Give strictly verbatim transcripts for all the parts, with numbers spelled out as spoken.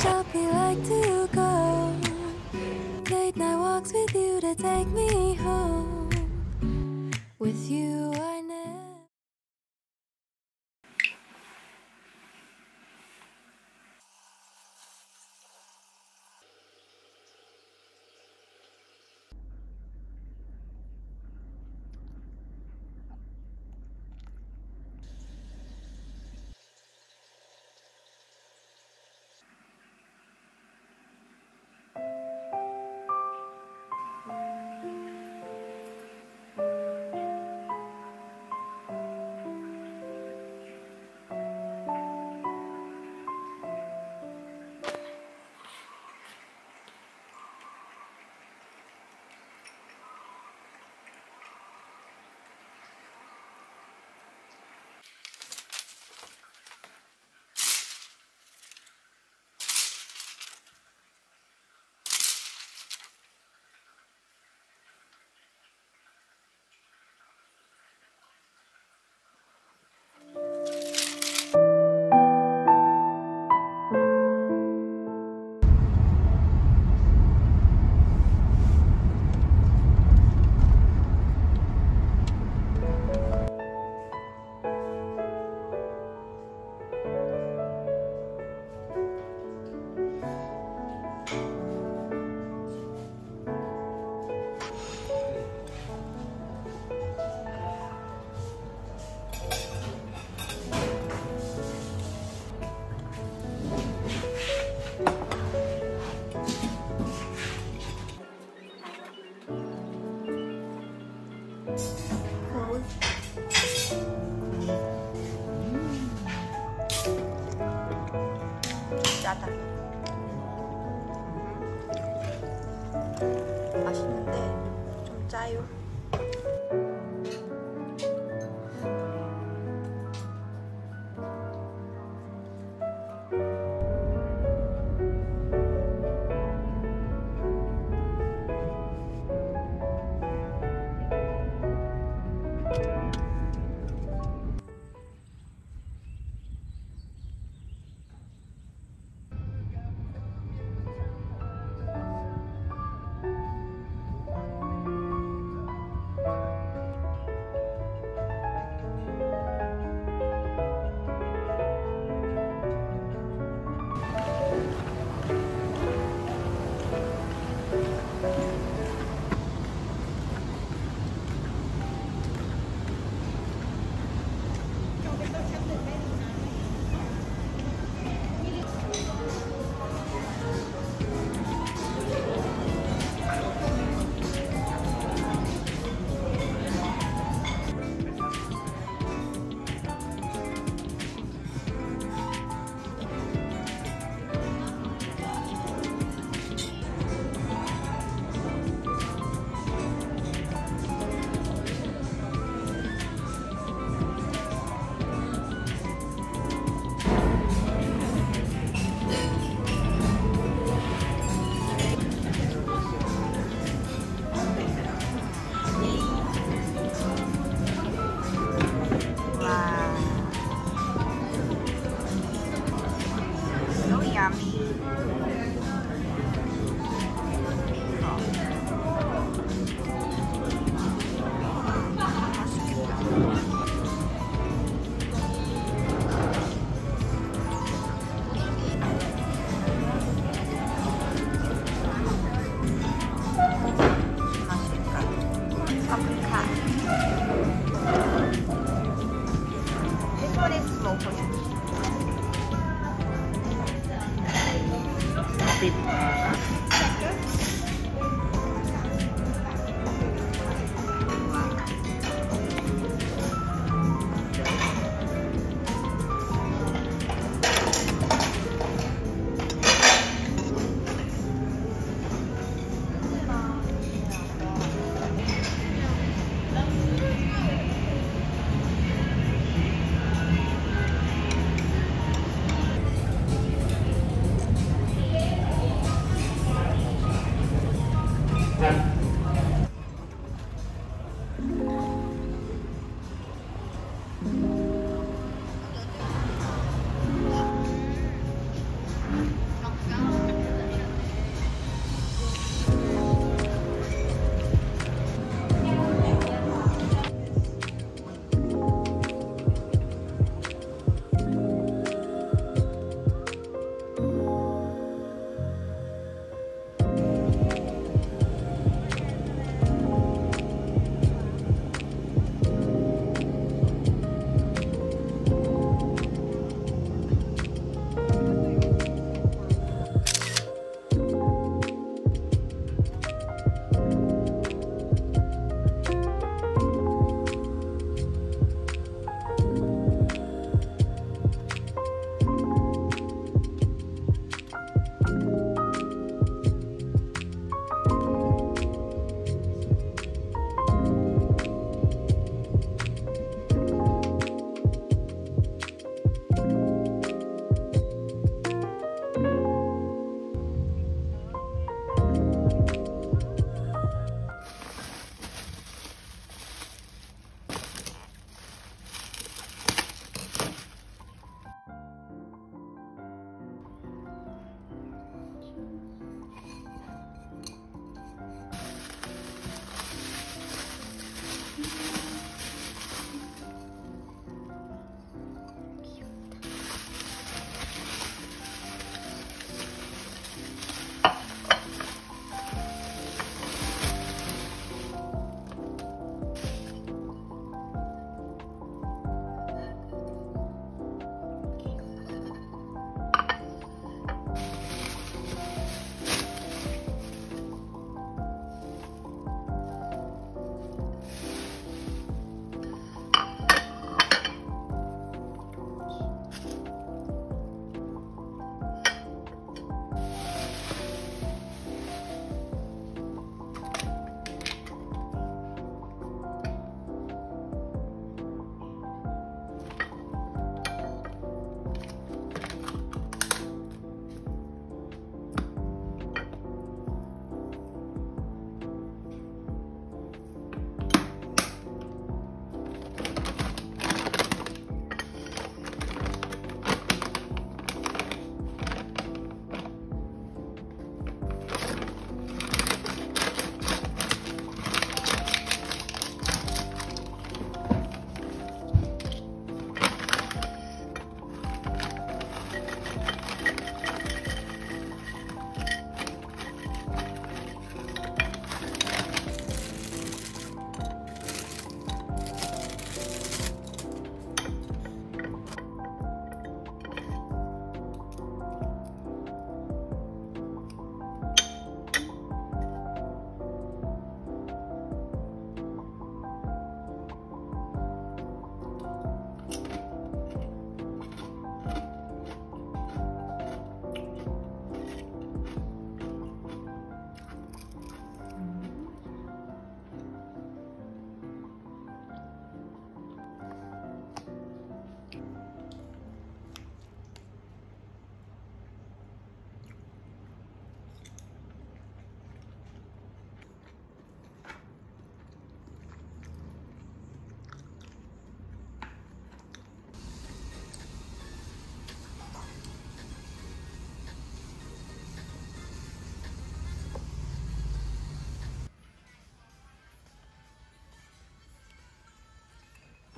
shop we like to go. Late night walks with you to take me home. With you I never.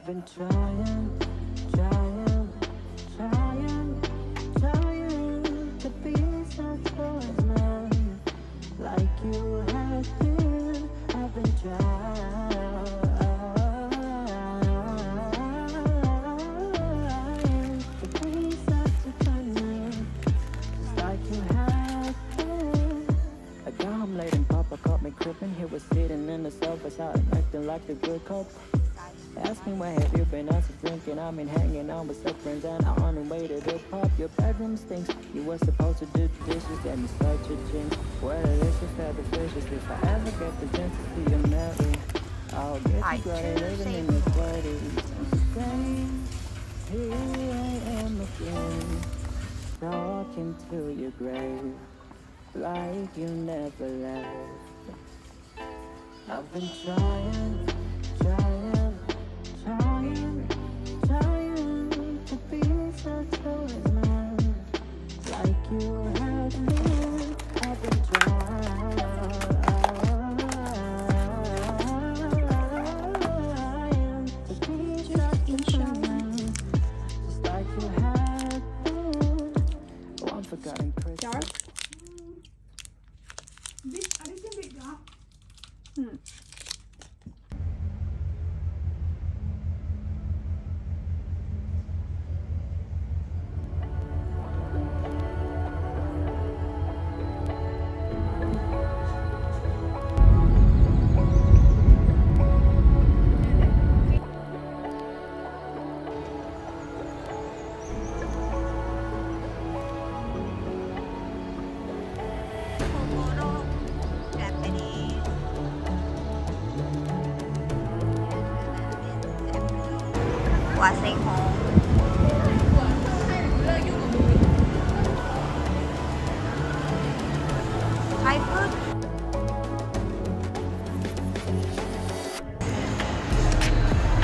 been trying, trying, trying, trying to be such a man like you have been. I've been trying to be such a man, just like you have been. I got home late and Papa caught me crippin'. He was sitting in the sofa's hot, acting like the good cop. Ask me where have you been, I was drinking, I mean hanging out with some friends and I on the way to the pub. Your bedroom stinks, you were supposed to do the dishes and you start your jinx. Well, this is fabricious, if I ever get the chance to see you married, I'll get you got it even in your thirties. Here I am again, talking to your grave, like you never left. I've been trying, trying Trying, trying to be such a man like you have been. I've been trying to be such a man, just like you have been. Oh, I'm forgetting Christmas. This is a big job. Hmm. Stay home. Thai food.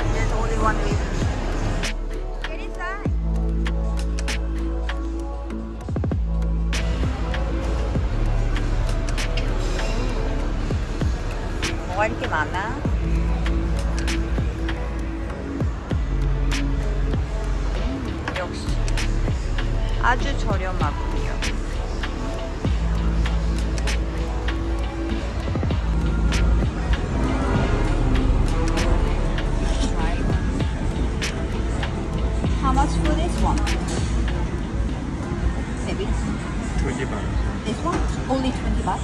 There's only one way. Get inside. 뭐가 이렇게 많아? 아주 저렴하고요. How much for this one? Maybe? twenty baht. This one? Only twenty baht?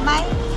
Bye.